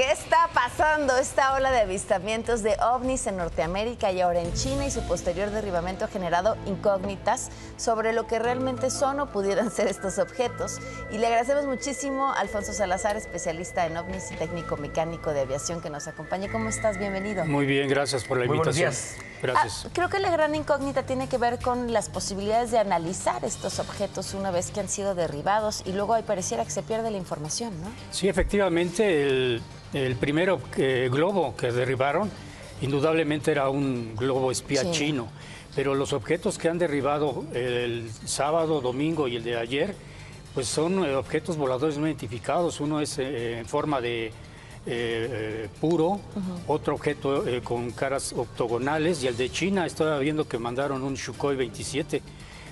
¿Qué está pasando? Esta ola de avistamientos de ovnis en Norteamérica y ahora en China y su posterior derribamiento ha generado incógnitas sobre lo que realmente son o pudieran ser estos objetos. Y le agradecemos muchísimo a Alfonso Salazar, especialista en ovnis y técnico mecánico de aviación, que nos acompañe. ¿Cómo estás? Bienvenido. Muy bien, gracias por la invitación. Gracias. Creo que la gran incógnita tiene que ver con las posibilidades de analizar estos objetos una vez que han sido derribados y luego ahí pareciera que se pierde la información, ¿no? Sí, efectivamente, el primer globo que derribaron indudablemente era un globo espía chino, pero los objetos que han derribado el sábado, domingo y el de ayer, pues son objetos voladores no identificados. Uno es en forma de puro, otro objeto con caras octogonales, y el de China, estaba viendo que mandaron un Shukói 27.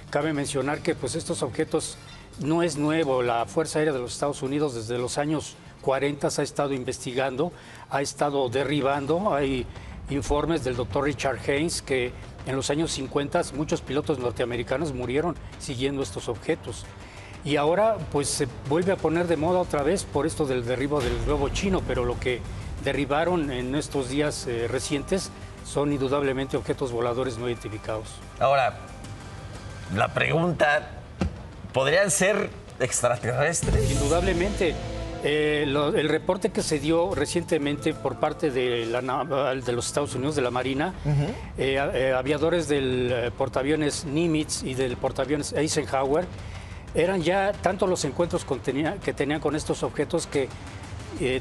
Cabe mencionar que pues estos objetos no es nuevo. La Fuerza Aérea de los Estados Unidos desde los años 40 ha estado investigando, ha estado derribando. Hay informes del doctor Richard Haines que en los años 50 muchos pilotos norteamericanos murieron siguiendo estos objetos. Y ahora pues se vuelve a poner de moda otra vez por esto del derribo del globo chino, pero lo que derribaron en estos días recientes son indudablemente objetos voladores no identificados. Ahora, la pregunta, ¿podrían ser extraterrestres? Indudablemente. El reporte que se dio recientemente por parte de la naval de los Estados Unidos, de la Marina, aviadores del portaaviones Nimitz y del portaaviones Eisenhower, eran ya tantos los encuentros que tenían con estos objetos que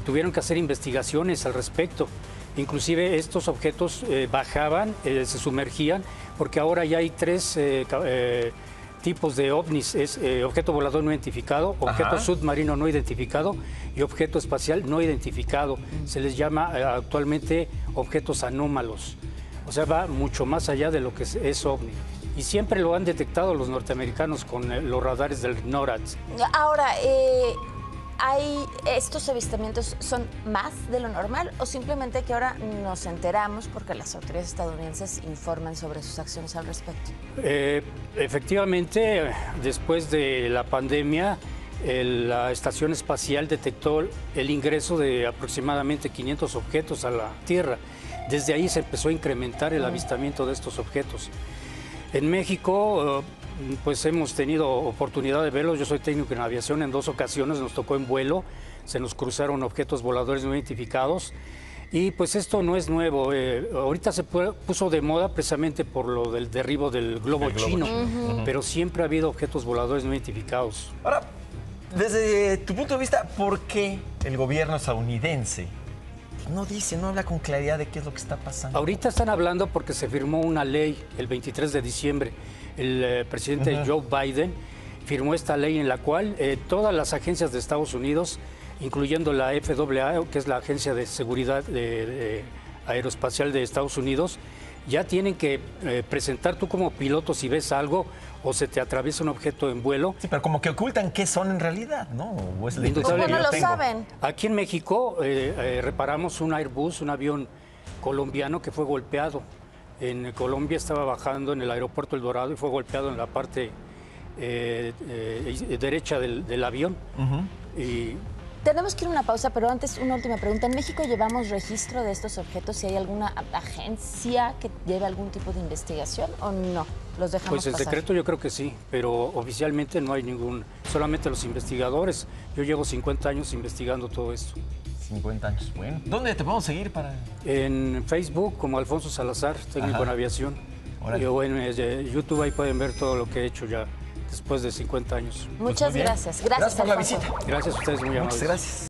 tuvieron que hacer investigaciones al respecto. Inclusive estos objetos bajaban, se sumergían, porque ahora ya hay tres tipos de ovnis: es objeto volador no identificado, objeto submarino no identificado y objeto espacial no identificado. Se les llama actualmente objetos anómalos. O sea, va mucho más allá de lo que es ovni. Y siempre lo han detectado los norteamericanos con los radares del NORAD. Ahora, ¿hay estos avistamientos son más de lo normal o simplemente que ahora nos enteramos porque las autoridades estadounidenses informan sobre sus acciones al respecto? Efectivamente, después de la pandemia, la Estación Espacial detectó el ingreso de aproximadamente 500 objetos a la Tierra. Desde ahí se empezó a incrementar el avistamiento de estos objetos. En México, pues hemos tenido oportunidad de verlos. Yo soy técnico en aviación. En dos ocasiones nos tocó en vuelo, se nos cruzaron objetos voladores no identificados y pues esto no es nuevo. Ahorita se puso de moda precisamente por lo del derribo del globo chino, pero siempre ha habido objetos voladores no identificados. Ahora, desde tu punto de vista, ¿por qué el gobierno estadounidense no dice, no habla con claridad de qué es lo que está pasando? Ahorita están hablando porque se firmó una ley el 23 de diciembre. El presidente Joe Biden firmó esta ley en la cual todas las agencias de Estados Unidos, incluyendo la FAA, que es la Agencia de Seguridad Aeroespacial de Estados Unidos, ya tienen que presentar tú como piloto si ves algo o se te atraviesa un objeto en vuelo. Sí, pero como que ocultan qué son en realidad, ¿no? O es el... no lo saben. Aquí en México reparamos un Airbus, un avión colombiano que fue golpeado. En Colombia estaba bajando en el aeropuerto El Dorado y fue golpeado en la parte derecha del avión. Y tenemos que ir a una pausa, pero antes una última pregunta. ¿En México llevamos registro de estos objetos? ¿Si hay alguna agencia que lleve algún tipo de investigación o no? ¿Los dejamos pasar? Pues en secreto yo creo que sí, pero oficialmente no hay ningún, solamente los investigadores. Yo llevo 50 años investigando todo esto. 50 años, bueno. ¿Dónde te podemos seguir para...? En Facebook como Alfonso Salazar, técnico en aviación. Y bueno, en YouTube ahí pueden ver todo lo que he hecho ya después de 50 años. Muchas gracias. Gracias por la visita. Gracias a ustedes, muy amables. Muchas gracias.